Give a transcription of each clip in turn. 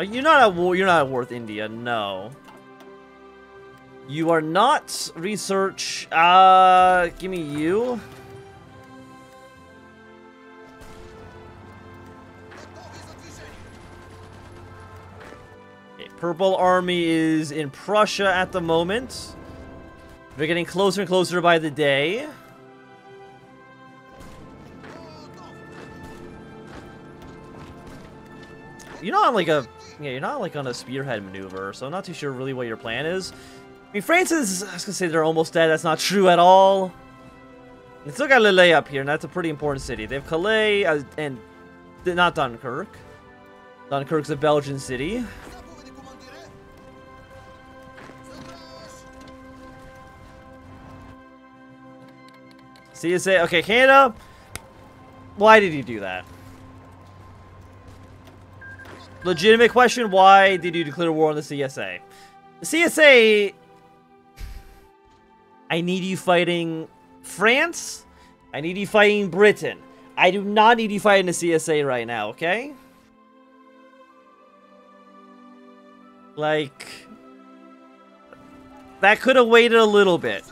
You're not at war. You're not worth India. No. You are not. Research. Give me you. Okay, Purple Army is in Prussia at the moment. They're getting closer and closer by the day. You're not on like a, yeah, you're not like on a spearhead maneuver, so I'm not too sure really what your plan is. I mean, France is, I was gonna say they're almost dead. That's not true at all. They still got Lille up here, and that's a pretty important city. They have Calais and not Dunkirk. Dunkirk's a Belgian city. CSA, okay, Canada. Why did you do that? Legitimate question, why did you declare war on the CSA? The CSA... I need you fighting France. I need you fighting Britain. I do not need you fighting the CSA right now, okay? Like... that could have waited a little bit.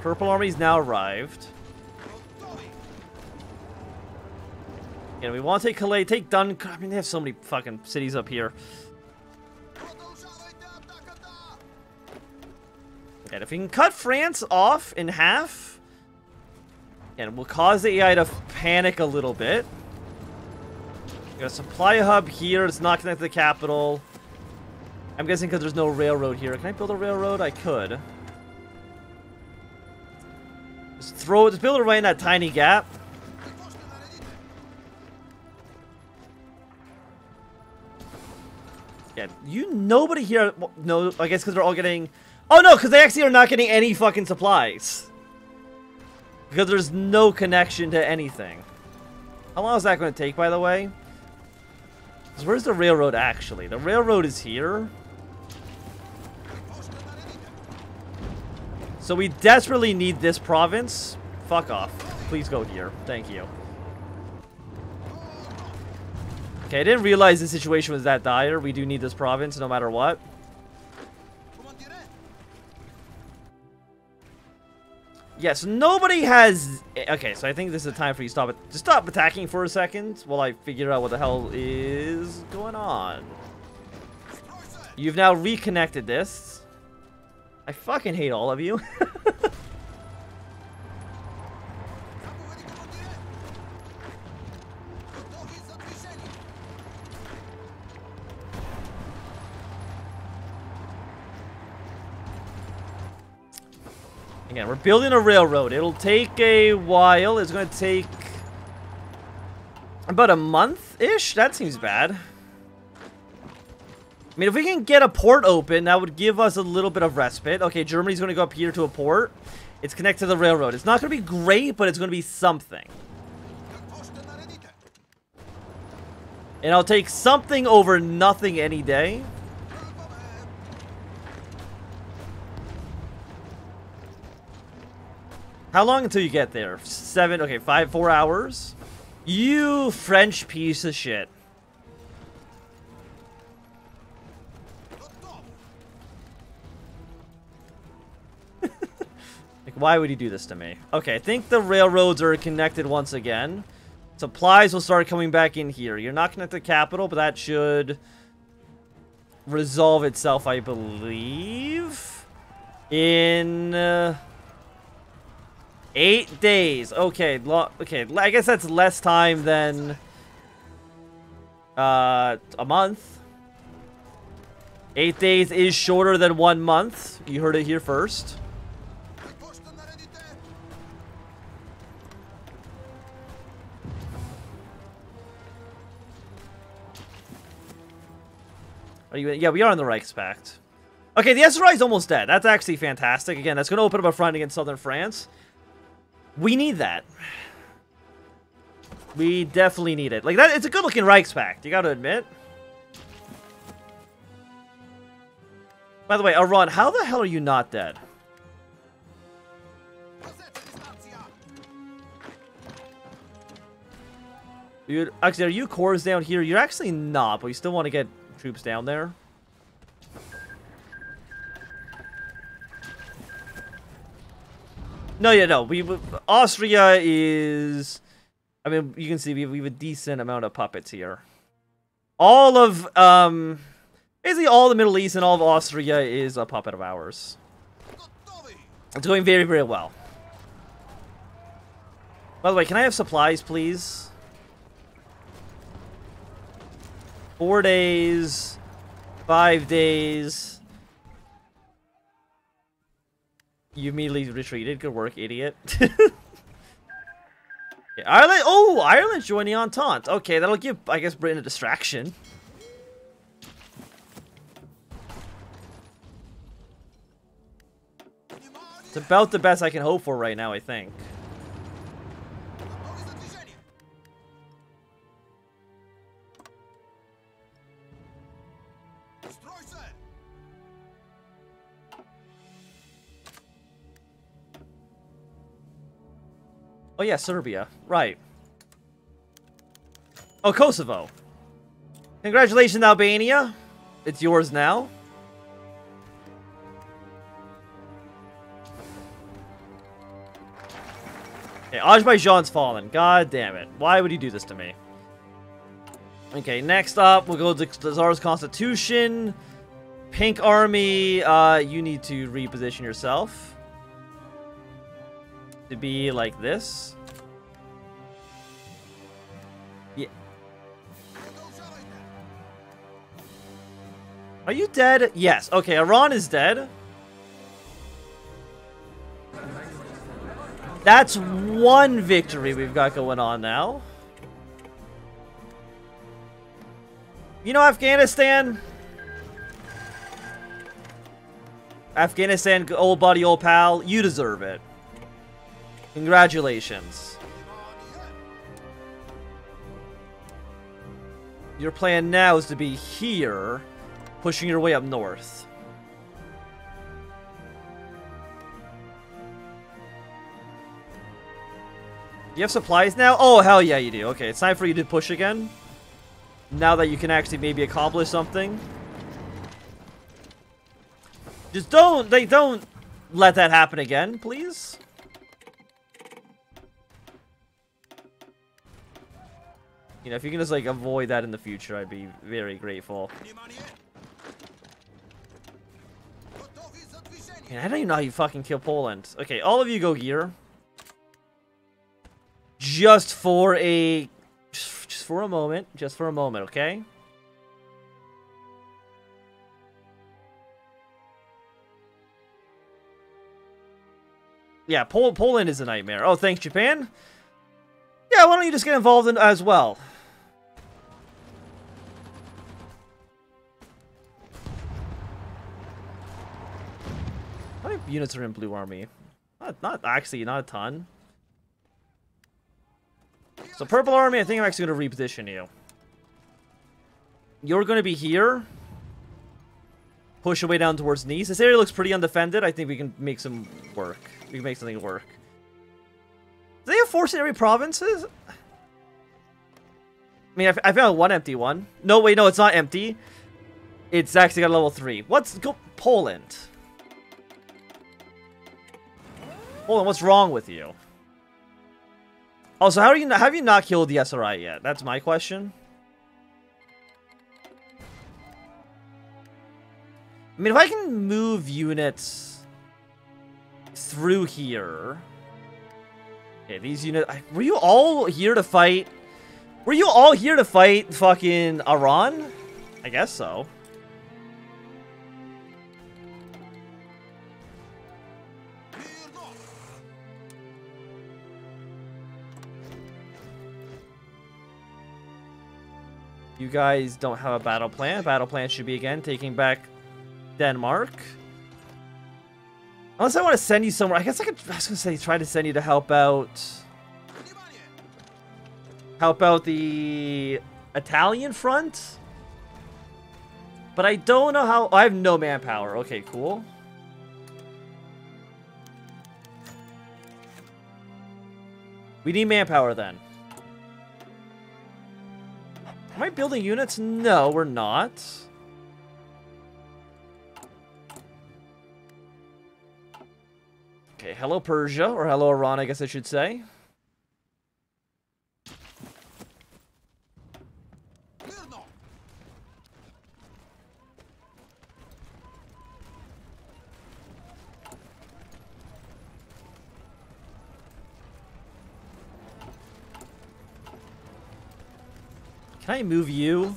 Purple Army's now arrived. And we want to take Calais, take Dunkirk. I mean, they have so many fucking cities up here. And if we can cut France off in half, and we'll cause the AI to panic a little bit. We got a supply hub here. It's not connected to the capital. I'm guessing because there's no railroad here. Can I build a railroad? I could. Throw it, build it right in that tiny gap. Yeah, you, nobody here, well, no, I guess because they're all getting, oh no, because they actually are not getting any fucking supplies. Because there's no connection to anything. How long is that going to take, by the way? Because where's the railroad actually? The railroad is here. So we desperately need this province. Fuck off. Please go here. Thank you. Okay, I didn't realize the situation was that dire. We do need this province no matter what. Yes, nobody has... okay, so I think this is a time for you to stop, just stop attacking for a second while I figure out what the hell is going on. You've now reconnected this. I fucking hate all of you. Again, we're building a railroad. It'll take a while. It's going to take about a month-ish. That seems bad. I mean, if we can get a port open, that would give us a little bit of respite. Okay, Germany's going to go up here to a port. It's connected to the railroad. It's not going to be great, but it's going to be something. And I'll take something over nothing any day. How long until you get there? 4 hours. You French piece of shit. Why would he do this to me? Okay, I think the railroads are connected once again. Supplies will start coming back in here. You're not connected to capital, but that should resolve itself, I believe, in 8 days. Okay, okay. I guess that's less time than a month. 8 days is shorter than 1 month. You heard it here first. Are you, yeah, we are in the Reichspakt. Okay, the SRI is almost dead. That's actually fantastic. Again, that's going to open up a front against southern France. We need that. We definitely need it. Like, that, it's a good-looking Reichspakt, you got to admit. By the way, Iran, how the hell are you not dead? Dude, actually, are you cores down here? You're actually not, but you still want to get troops down there. No, yeah, no. Austria is... I mean, you can see we have a decent amount of puppets here. All of... basically, all the Middle East and all of Austria is a puppet of ours. It's going very, very well. By the way, can I have supplies, please? 4 days, 5 days. You immediately retreated. Good work, idiot. Yeah, Ireland. Oh, Ireland joined the Entente. Okay, that'll give, I guess, Britain a distraction. It's about the best I can hope for right now, I think. Oh yeah, Serbia. Right. Oh, Kosovo. Congratulations, Albania. It's yours now. Okay, Azerbaijan's fallen. God damn it. Why would you do this to me? Okay, next up, we'll go to the Tsar's Constitution. Pink Army, you need to reposition yourself. To be like this. Yeah. Are you dead? Yes. Okay, Iran is dead. That's one victory we've got going on now. You know, Afghanistan. Afghanistan, old buddy, old pal. You deserve it. Congratulations. Your plan now is to be here, pushing your way up north. You have supplies now? Oh, hell yeah, you do. Okay, it's time for you to push again. Now that you can actually maybe accomplish something. Just don't let that happen again, please. You know, if you can just, like, avoid that in the future, I'd be very grateful. Man, I don't even know how you fucking kill Poland. Okay, all of you go here. Just for a moment, okay? Yeah, Poland is a nightmare. Oh, thanks, Japan. Yeah, why don't you just get involved in as well? How many units are in Blue Army? Not actually, not a ton. So Purple Army, I think I'm actually going to reposition you. You're going to be here. Push your way down towards Nice. This area looks pretty undefended. I think we can make some work. We can make something work. Do they have force in every provinces? I mean, I found one empty one. No, wait, no, it's not empty. It's actually got a level 3. What's... Go... Poland. Poland, what's wrong with you? Also, how are you... Have you not killed the SRI yet? That's my question. I mean, if I can move units through here... Okay, these units... Were you all here to fight... Were you all here to fight fucking Iran? I guess so. You guys don't have a battle plan. Battle plan should be, again, taking back Denmark. Unless I want to send you somewhere. I guess I could. I was gonna say try to send you to help out the Italian front. But I don't know how. I have no manpower. Okay, cool. We need manpower then. building units? No, we're not. Okay, hello Persia, or hello Iran, I guess I should say. Can I move you?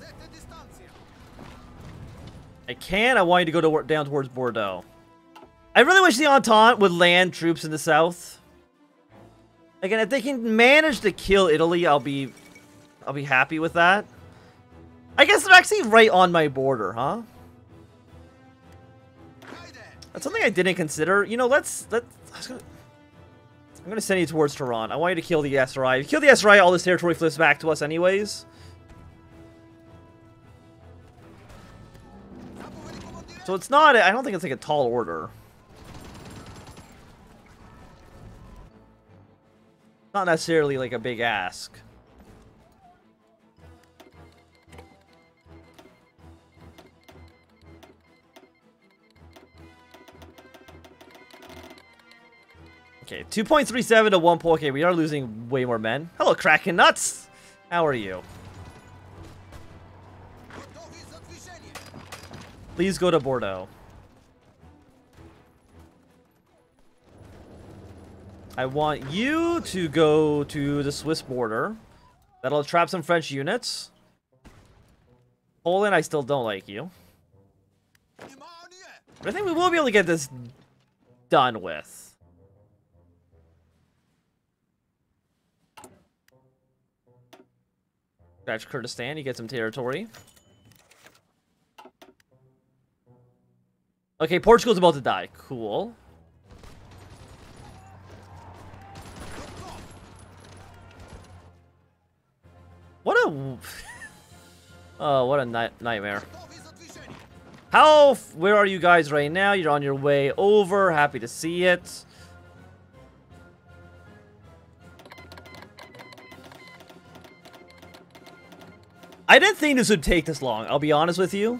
I can. I want you to go to down towards Bordeaux. I really wish the Entente would land troops in the south. Again, if they can manage to kill Italy, I'll be happy with that. I guess they're actually right on my border, huh? That's something I didn't consider. You know, I'm gonna send you towards Tehran. I want you to kill the Yasserai. If you kill the Yasserai, all this territory flips back to us anyways. So it's not, I don't think it's like a tall order. Not necessarily like a big ask. Okay, 2.37 to 1. Okay, we are losing way more men. Hello, Kraken Nuts! How are you? Please go to Bordeaux. I want you to go to the Swiss border. That'll trap some French units. Poland, I still don't like you. But I think we will be able to get this done with. Scratch Kurdistan, you get some territory. Okay, Portugal's about to die. Cool. What a... oh, what a nightmare. Where are you guys right now? You're on your way over. Happy to see it. I didn't think this would take this long. I'll be honest with you.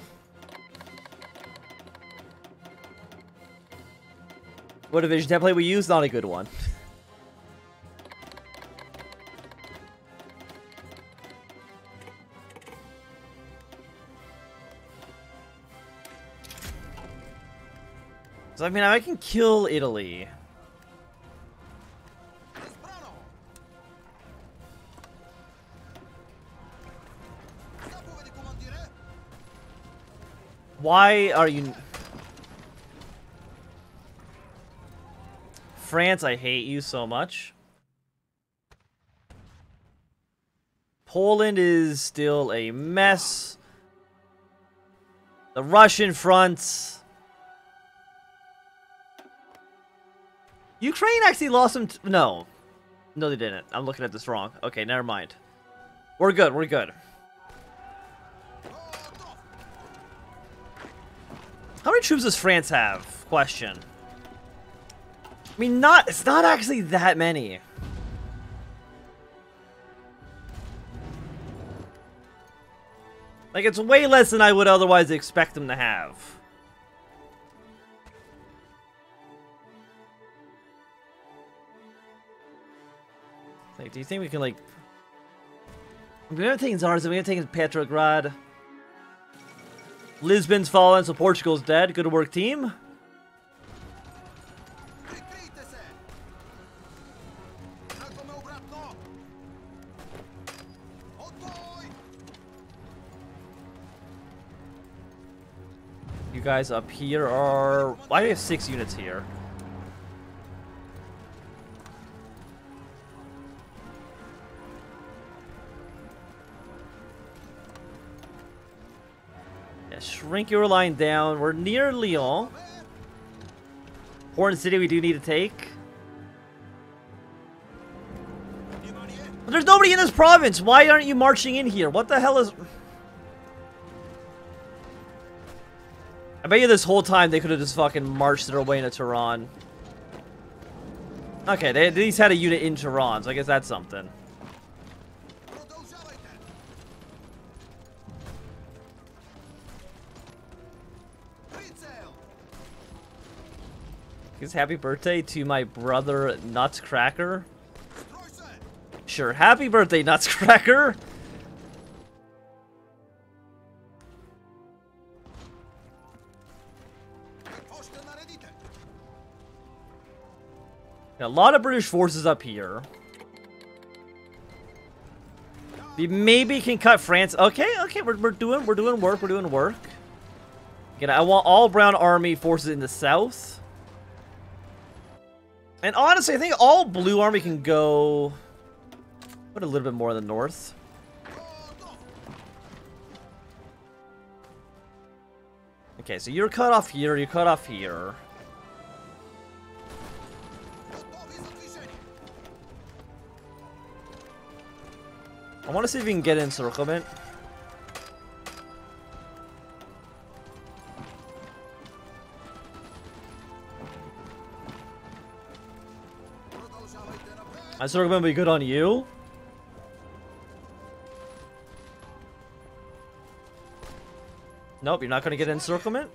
What division template we use? Not a good one. So I mean, I can kill Italy. Why are you... France, I hate you so much. Poland is still a mess. The Russian fronts. Ukraine actually lost some... No, they didn't. I'm looking at this wrong. Okay, never mind. We're good, we're good. How many troops does France have? Question. I mean, it's not actually that many. Like, it's way less than I would otherwise expect them to have. Like, do you think we can, like... We're gonna take Zarzan, we're gonna take Petrograd. Lisbon's fallen, so Portugal's dead. Good work, team. Guys up here are... I have 6 units here. Yeah, shrink your line down. We're near Lyon. Horn City we do need to take. But there's nobody in this province! Why aren't you marching in here? What the hell is... I bet you this whole time they could have just fucking marched their way into Tehran. Okay, they at least had a unit in Tehran, so I guess that's something. Guess happy birthday to my brother Nutcracker. Sure, happy birthday, Nutcracker! A lot of British forces up here. We maybe can cut France. Okay, okay, we're doing work. Again, I want all Brown Army forces in the south. And honestly, I think all Blue Army can go... put a little bit more in the north. Okay, so you're cut off here, you're cut off here. I want to see if we can get encirclement. Encirclement would be good on you. Nope, you're not going to get encirclement.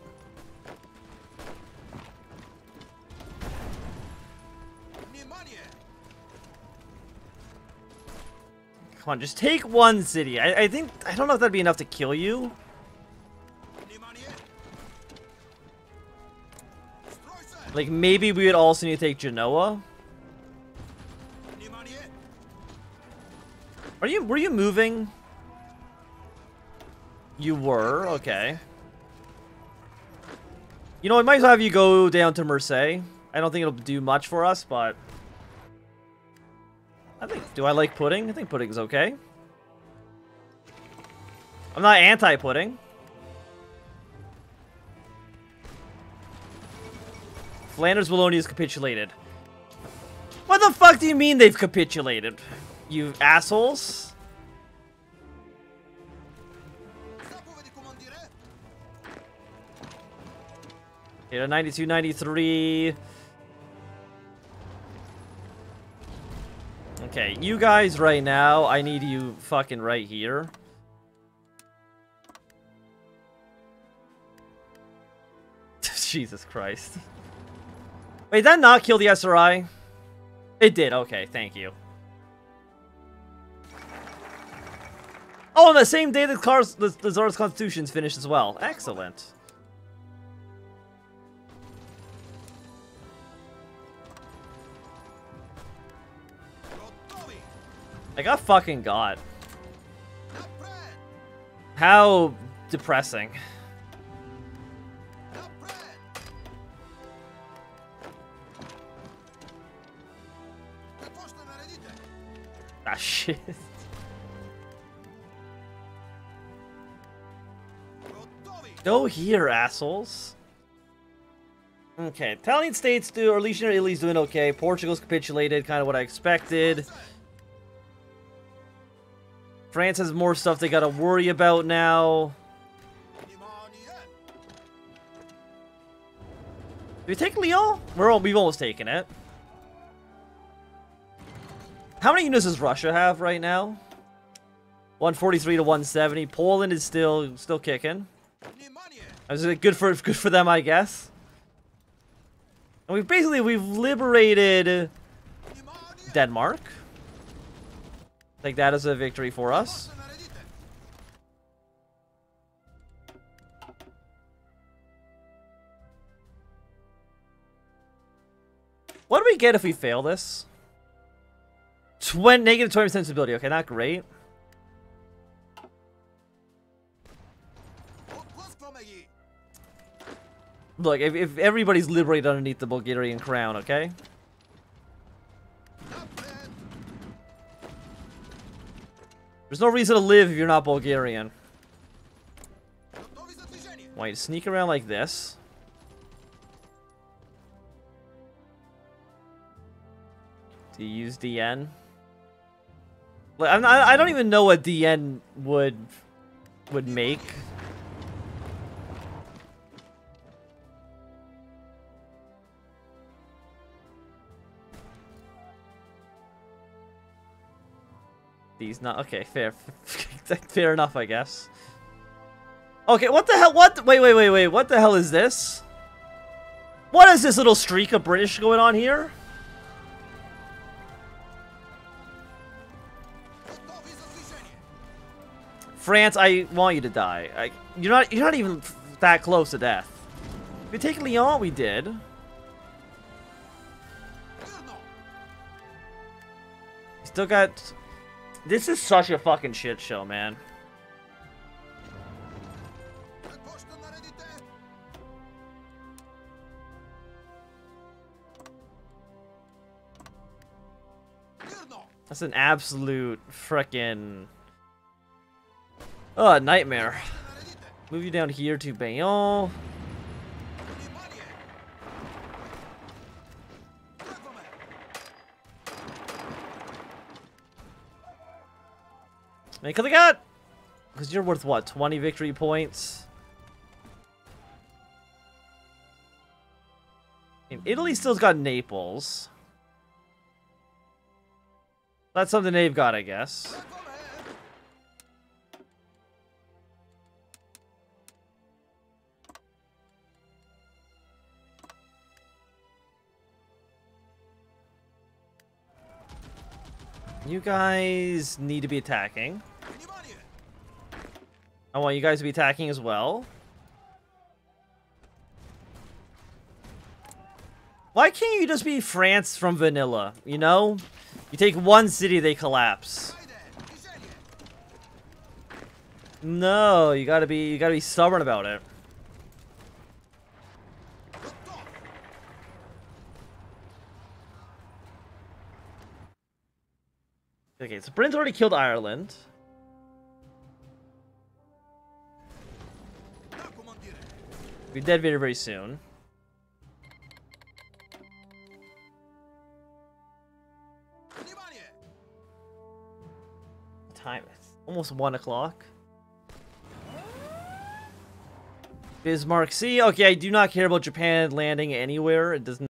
Come on, just take one city. I think... I don't know if that'd be enough to kill you. Like, maybe we would also need to take Genoa. Are you... were you moving? You were? Okay. You know, I might as well have you go down to Marseille. I don't think it'll do much for us, but... I think, do I like pudding? I think pudding's okay. I'm not anti-pudding. Flanders Wallonia has capitulated. What the fuck do you mean they've capitulated? You assholes. Yeah, 92, 93... Okay, you guys right now, I need you fucking right here. Jesus Christ. Wait, did that not kill the SRI? It did, okay, thank you. Oh, on the same day the Tsar's Constitution's finished as well. Excellent. I got fucking got. How depressing. Ah, shit. Go here, assholes. Okay, Italian states do, or legionary Italy's doing okay. Portugal's capitulated, kind of what I expected. France has more stuff they gotta worry about now. Did we take Lyon? We've almost taken it. How many units does Russia have right now? 143 to 170. Poland is still kicking. I was good for them, I guess. And we've liberated Denmark. Like, that is a victory for us. What do we get if we fail this? Negative 20% stability. Okay, not great. Look, if everybody's liberated underneath the Bulgarian crown, okay? There's no reason to live if you're not Bulgarian. Why you sneak around like this? Do you use DN? Like, I don't even know what DN would make. He's not okay. Fair enough, I guess. Okay, what the hell? What? Wait, wait, wait, wait. What the hell is this? What is this little streak of British going on here? France, I want you to die. You're not even that close to death. We take Lyon, we did. Still got... This is such a fucking shit show, man. That's an absolute frickin'... Oh, nightmare. Move you down here to Bayonne. Make of the god! Because you're worth what, 20 victory points? And Italy still's got Naples. That's something they've got, I guess. You guys need to be attacking. I want you guys to be attacking as well. Why can't you just be France from vanilla? You know? You take one city, they collapse. No, you gotta be stubborn about it. Okay, so Britain's already killed Ireland. We're dead very, very soon. The time is almost 1 o'clock. Bismarck Sea. Okay, I do not care about Japan landing anywhere. It does not.